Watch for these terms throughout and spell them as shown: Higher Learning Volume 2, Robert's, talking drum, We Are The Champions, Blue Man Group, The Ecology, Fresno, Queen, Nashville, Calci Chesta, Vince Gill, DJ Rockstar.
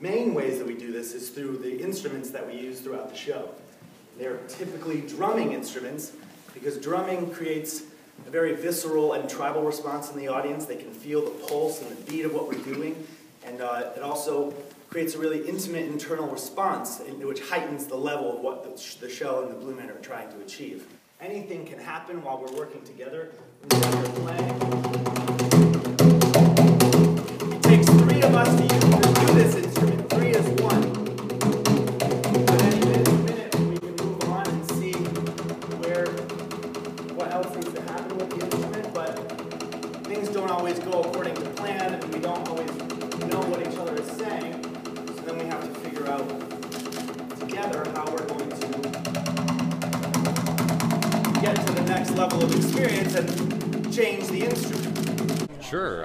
main ways that we do this is through the instruments that we use throughout the show. They're typically drumming instruments, because drumming creates a very visceral and tribal response in the audience. They can feel the pulse and the beat of what we're doing, and it also creates a really intimate internal response, which heightens the level of what the show and the Blue Men are trying to achieve. Anything can happen while we're working together. It takes three of us to do this instrument. Three is one. But any minute, we can move on and see what else needs to happen with the instrument. But things don't always go according to plan, and we don't always know what each other is saying. So then we have to figure out together how we're going to get to the next level of experience and change the instrument. Sure.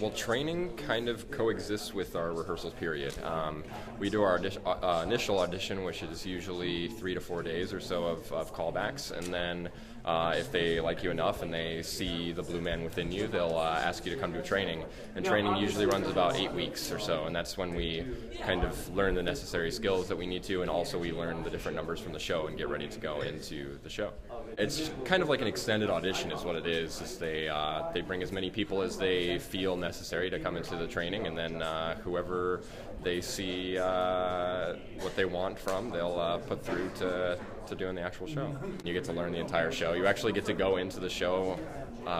Well, training kind of coexists with our rehearsal period. We do our initial audition, which is usually 3 to 4 days or so of callbacks, and then if they like you enough and they see the Blue Man within you, they'll ask you to come to a training. And training usually runs about 8 weeks or so, and that's when we kind of learn the necessary skills that we need to, and also we learn the different numbers from the show and get ready to go into the show. It's kind of like an extended audition is what it is. It's they bring as many people as they feel necessary to come into the training, and then whoever they see what they want from, they'll put through to doing the actual show. You get to learn the entire show. You actually get to go into the show,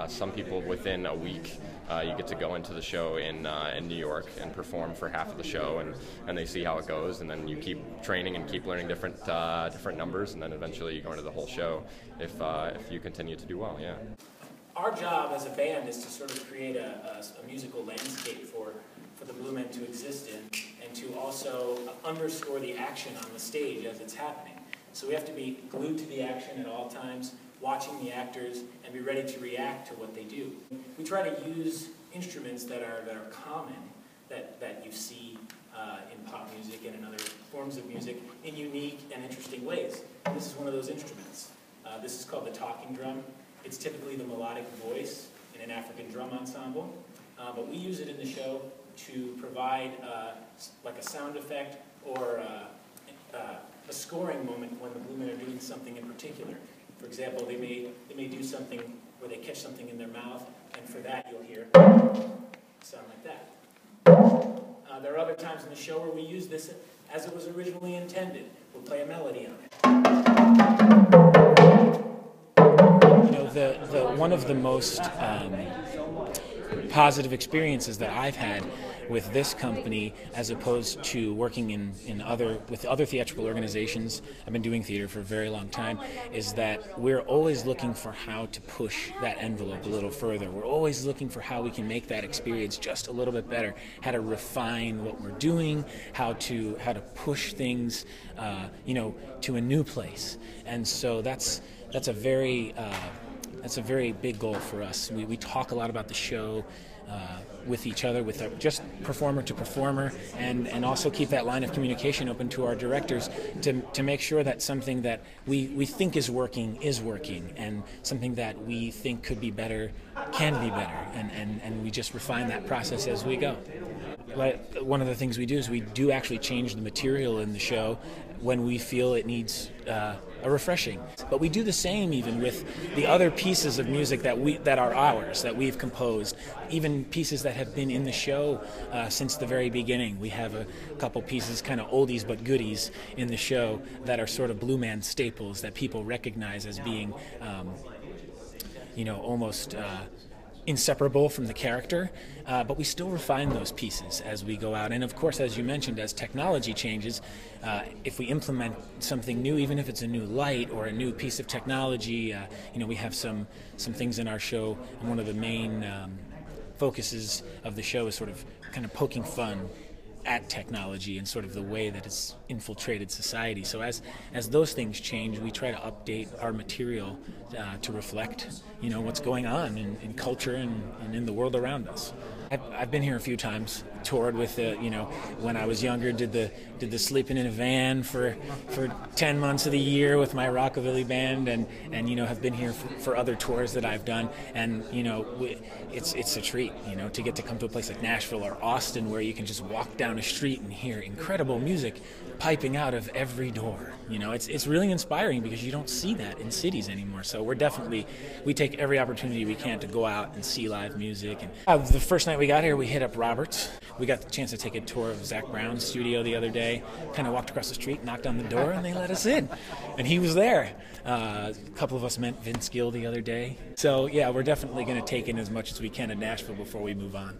some people within a week, you get to go into the show in New York and perform for half of the show, and they see how it goes, and then you keep training and keep learning different numbers, and then eventually you go into the whole show if you continue to do well, yeah. Our job as a band is to sort of create a musical landscape for the Blue Men to exist in, and to also underscore the action on the stage as it's happening. So we have to be glued to the action at all times, watching the actors, and be ready to react to what they do. We try to use instruments that are common, that you see in pop music and in other forms of music, in unique and interesting ways. And this is one of those instruments. This is called the talking drum. It's typically the melodic voice in an African drum ensemble, but we use it in the show to provide like a sound effect or a scoring moment when the Blue Men are doing something in particular. For example, they may do something where they catch something in their mouth, and for that you'll hear a sound like that. There are other times in the show where we use this as it was originally intended. We'll play a melody on it. You know, one of the most positive experiences that I've had with this company, as opposed to working with other theatrical organizations — I've been doing theater for a very long time — is that we're always looking for how to push that envelope a little further. We're always looking for how we can make that experience just a little bit better, how to refine what we're doing, how to push things, you know, to a new place. And so that's a very that's a very big goal for us. We talk a lot about the show with each other, just performer to performer, and also keep that line of communication open to our directors to make sure that something that we think is working, and something that we think could be better can be better, and we just refine that process as we go. Like, one of the things we do is we do actually change the material in the show when we feel it needs a refreshing. But we do the same even with the other pieces of music that are ours, that we've composed, even pieces that have been in the show since the very beginning. We have a couple pieces, kind of oldies but goodies, in the show that are sort of Blue Man staples that people recognize as being, you know, almost inseparable from the character, but we still refine those pieces as we go out. And of course, as you mentioned, as technology changes, if we implement something new, even if it's a new light or a new piece of technology, you know, we have some things in our show, and one of the main focuses of the show is sort of kind of poking fun at technology and sort of the way that it's infiltrated society. So as those things change, we try to update our material to reflect, you know, what's going on in culture and in the world around us. I've been here a few times toured with the, you know, when I was younger, did the sleeping in a van for 10 months of the year with my rockabilly band, and you know, have been here for other tours that I've done, and you know, it's a treat, you know, to get to come to a place like Nashville or Austin where you can just walk down a street and hear incredible music piping out of every door. You know, it's really inspiring because you don't see that in cities anymore. So we take every opportunity we can to go out and see live music. And the first night we got here, we hit up Robert's. We got the chance to take a tour of Zach Brown's studio the other day. Kind of walked across the street, knocked on the door, and they let us in. And he was there. A couple of us met Vince Gill the other day. So yeah, we're definitely going to take in as much as we can in Nashville before we move on.